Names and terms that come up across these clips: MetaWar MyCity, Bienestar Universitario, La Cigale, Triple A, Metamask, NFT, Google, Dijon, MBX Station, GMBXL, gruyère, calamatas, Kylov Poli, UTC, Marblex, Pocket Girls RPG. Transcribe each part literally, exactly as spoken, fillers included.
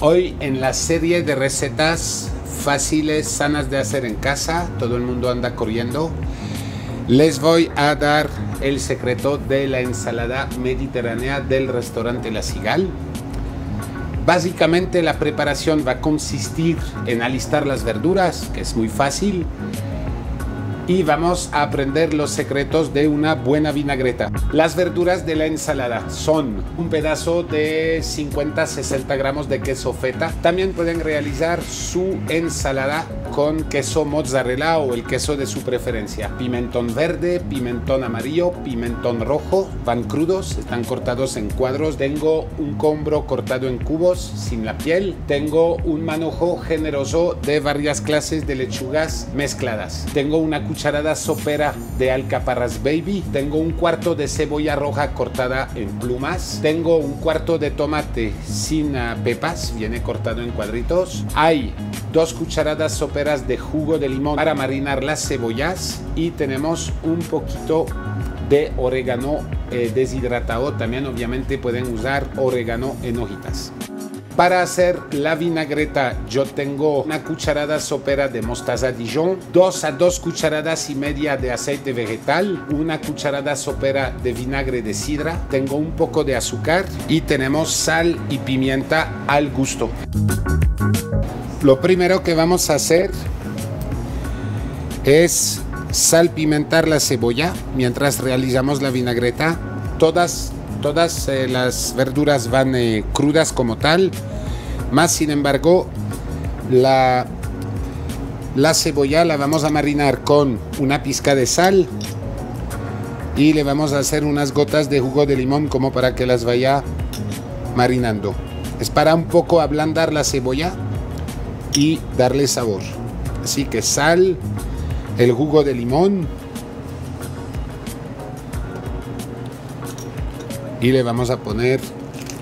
Hoy en la serie de recetas fáciles, sanas de hacer en casa, todo el mundo anda corriendo, les voy a dar el secreto de la ensalada mediterránea del restaurante La Cigale. Básicamente la preparación va a consistir en alistar las verduras, que es muy fácil, y vamos a aprender los secretos de una buena vinagreta. Las verduras de la ensalada son un pedazo de cincuenta a sesenta gramos de queso feta. También pueden realizar su ensalada con queso mozzarella o el queso de su preferencia. Pimentón verde, pimentón amarillo, pimentón rojo. Van crudos, están cortados en cuadros. Tengo un combro cortado en cubos, sin la piel. Tengo un manojo generoso de varias clases de lechugas mezcladas. Tengo una cucharada sopera de alcaparras baby. Tengo un cuarto de cebolla roja cortada en plumas. Tengo un cuarto de tomate sin pepas, viene cortado en cuadritos. Hay dos cucharadas soperas de jugo de limón para marinar las cebollas y tenemos un poquito de orégano eh, deshidratado. También obviamente pueden usar orégano en hojitas. Para hacer la vinagreta yo tengo una cucharada sopera de mostaza Dijon, dos a dos cucharadas y media de aceite vegetal, una cucharada sopera de vinagre de sidra, tengo un poco de azúcar y tenemos sal y pimienta al gusto. Lo primero que vamos a hacer es salpimentar la cebolla mientras realizamos la vinagreta. Todas, todas eh, las verduras van eh, crudas como tal, más sin embargo la, la cebolla la vamos a marinar con una pizca de sal y le vamos a hacer unas gotas de jugo de limón como para que las vaya marinando. Es para un poco ablandar la cebolla y darle sabor. Así que sal, el jugo de limón y le vamos a poner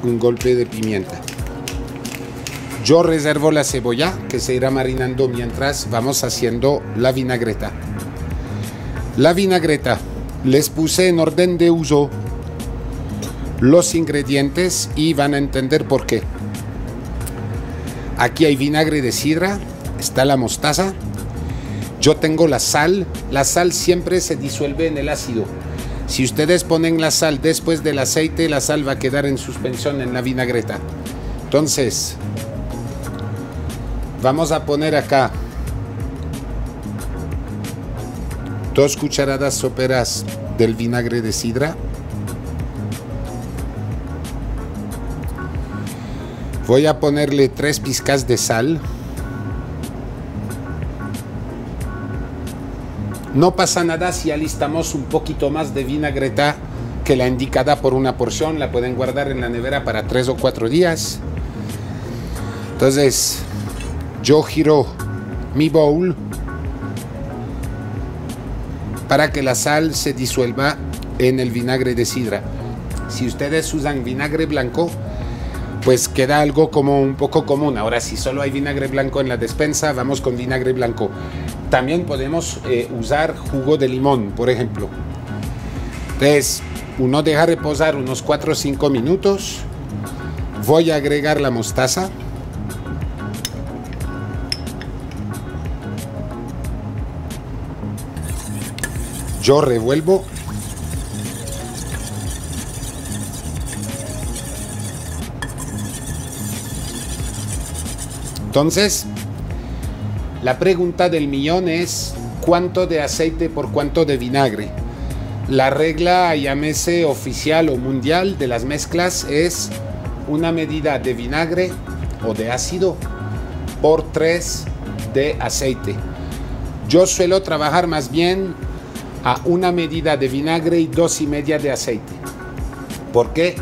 un golpe de pimienta. Yo reservo la cebolla que se irá marinando mientras vamos haciendo la vinagreta. La vinagreta les puse en orden de uso los ingredientes y van a entender por qué. Aquí hay vinagre de sidra, está la mostaza, yo tengo la sal. La sal siempre se disuelve en el ácido. Si ustedes ponen la sal después del aceite, la sal va a quedar en suspensión en la vinagreta. Entonces, vamos a poner acá dos cucharadas soperas del vinagre de sidra. Voy a ponerle tres pizcas de sal. No pasa nada si alistamos un poquito más de vinagreta que la indicada por una porción. La pueden guardar en la nevera para tres o cuatro días. Entonces, yo giro mi bowl para que la sal se disuelva en el vinagre de sidra. Si ustedes usan vinagre blanco, pues queda algo como un poco común. Ahora, si solo hay vinagre blanco en la despensa, vamos con vinagre blanco. También podemos eh, usar jugo de limón, por ejemplo. Entonces, uno deja reposar unos cuatro o cinco minutos. Voy a agregar la mostaza. Yo revuelvo. Entonces, la pregunta del millón es ¿cuánto de aceite por cuánto de vinagre? La regla, llámese oficial o mundial, de las mezclas es una medida de vinagre o de ácido por tres de aceite. Yo suelo trabajar más bien a una medida de vinagre y dos y media de aceite. ¿Por qué?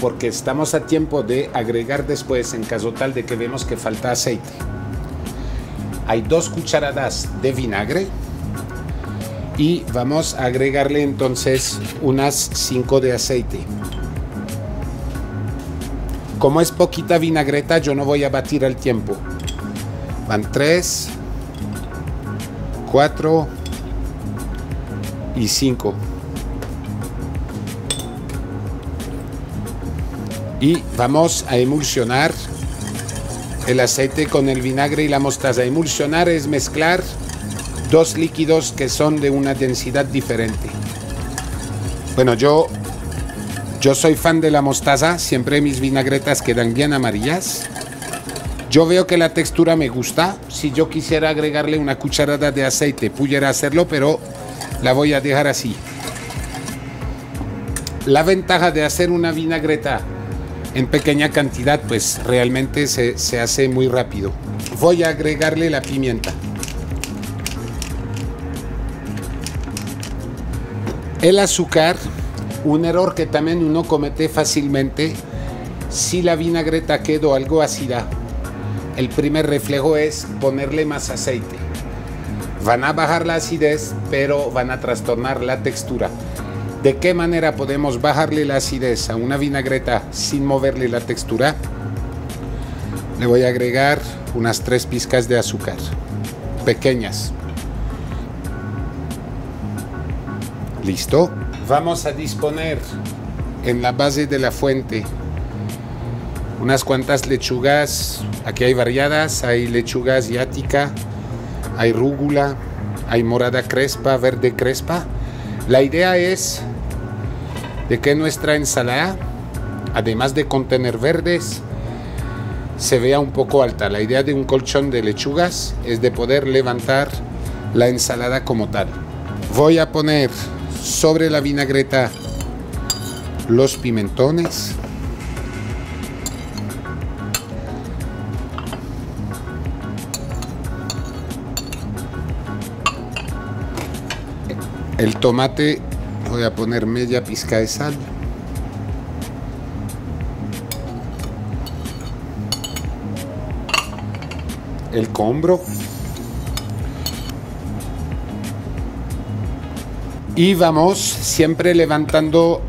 Porque estamos a tiempo de agregar después en caso tal de que vemos que falta aceite. Hay dos cucharadas de vinagre y vamos a agregarle entonces unas cinco de aceite. Como es poquita vinagreta, yo no voy a batir al tiempo. Van tres, cuatro y cinco. Y vamos a emulsionar el aceite con el vinagre y la mostaza. Emulsionar es mezclar dos líquidos que son de una densidad diferente. Bueno, yo, yo soy fan de la mostaza. Siempre mis vinagretas quedan bien amarillas. Yo veo que la textura me gusta. Si yo quisiera agregarle una cucharada de aceite, pudiera hacerlo, pero la voy a dejar así. La ventaja de hacer una vinagreta en pequeña cantidad, pues realmente se, se hace muy rápido. Voy a agregarle la pimienta. El azúcar, un error que también uno comete fácilmente. Si la vinagreta quedó algo ácida, el primer reflejo es ponerle más aceite. Van a bajar la acidez, pero van a trastornar la textura. ¿De qué manera podemos bajarle la acidez a una vinagreta sin moverle la textura? Le voy a agregar unas tres pizcas de azúcar, pequeñas. Listo. Vamos a disponer en la base de la fuente unas cuantas lechugas. Aquí hay variadas, hay lechuga asiática, hay rúgula, hay morada crespa, verde crespa. La idea es de que nuestra ensalada, además de contener verdes, se vea un poco alta. La idea de un colchón de lechugas es de poder levantar la ensalada como tal. Voy a poner sobre la vinagreta los pimentones. El tomate, voy a poner media pizca de sal. El cohombro. Y vamos siempre levantando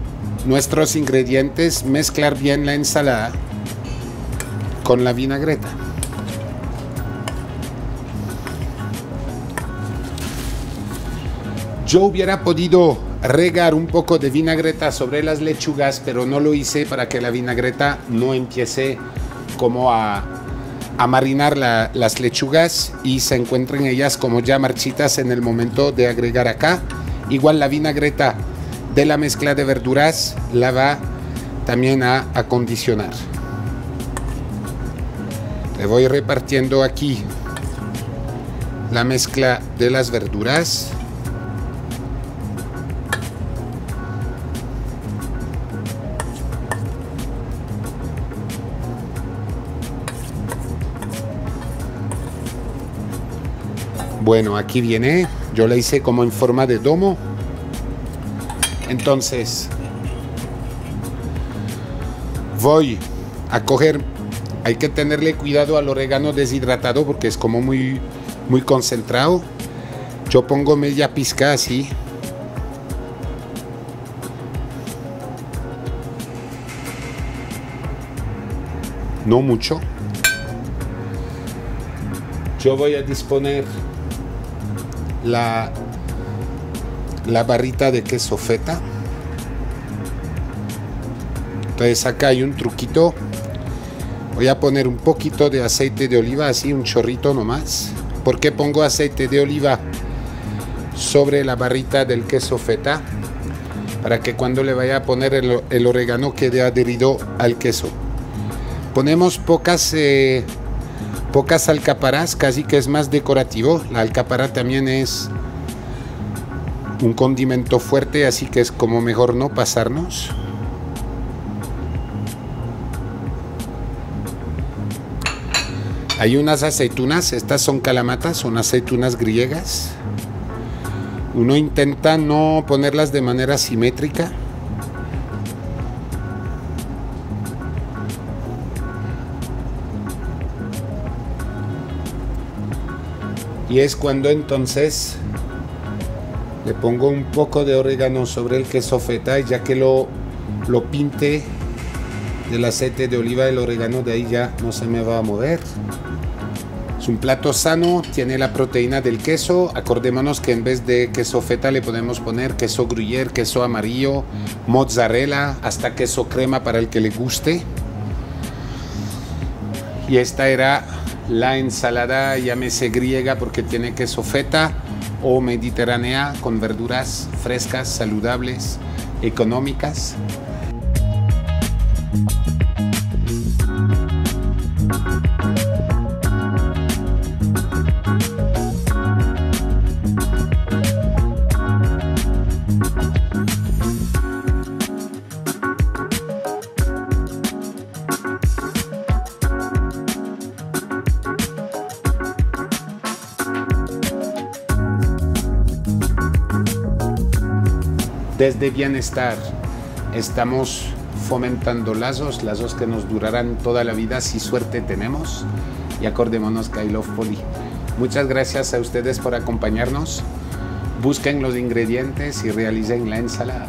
nuestros ingredientes, mezclar bien la ensalada con la vinagreta. Yo hubiera podido regar un poco de vinagreta sobre las lechugas, pero no lo hice para que la vinagreta no empiece como a, a marinar la, las lechugas y se encuentren ellas como ya marchitas en el momento de agregar acá. Igual la vinagreta de la mezcla de verduras la va también a acondicionar. Le voy repartiendo aquí la mezcla de las verduras. Bueno, aquí viene, yo la hice como en forma de domo. Entonces, voy a coger, hay que tenerle cuidado al orégano deshidratado porque es como muy, muy concentrado. Yo pongo media pizca así. No mucho. Yo voy a disponer La, la barrita de queso feta. Entonces acá hay un truquito. Voy a poner un poquito de aceite de oliva, así un chorrito nomás. ¿Por qué pongo aceite de oliva sobre la barrita del queso feta? Para que cuando le vaya a poner el, el orégano quede adherido al queso. Ponemos pocas eh, Pocas alcaparras, casi que es más decorativo. La alcaparra también es un condimento fuerte, así que es como mejor no pasarnos. Hay unas aceitunas, estas son calamatas, son aceitunas griegas. Uno intenta no ponerlas de manera simétrica. Y es cuando entonces le pongo un poco de orégano sobre el queso feta, y ya que lo, lo pinte del aceite de oliva, el orégano de ahí ya no se me va a mover. Es un plato sano, tiene la proteína del queso. Acordémonos que en vez de queso feta le podemos poner queso gruyère, queso amarillo, mozzarella, hasta queso crema para el que le guste. Y esta era la ensalada, llámese griega porque tiene queso feta, o mediterránea con verduras frescas, saludables, económicas. Desde Bienestar estamos fomentando lazos, lazos que nos durarán toda la vida si suerte tenemos. Y acordémonos, Kylov Poli. Muchas gracias a ustedes por acompañarnos. Busquen los ingredientes y realicen la ensalada.